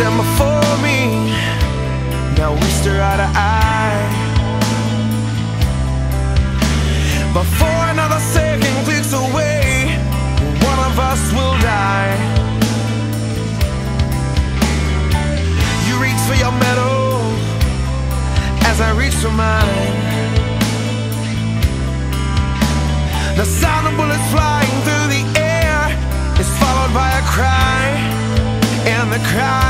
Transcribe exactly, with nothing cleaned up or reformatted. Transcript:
stand before me, now we stare eye to eye. But for another second clicks away, one of us will die. You reach for your medal as I reach for mine. The sound of bullets flying through the air is followed by a cry, and the cry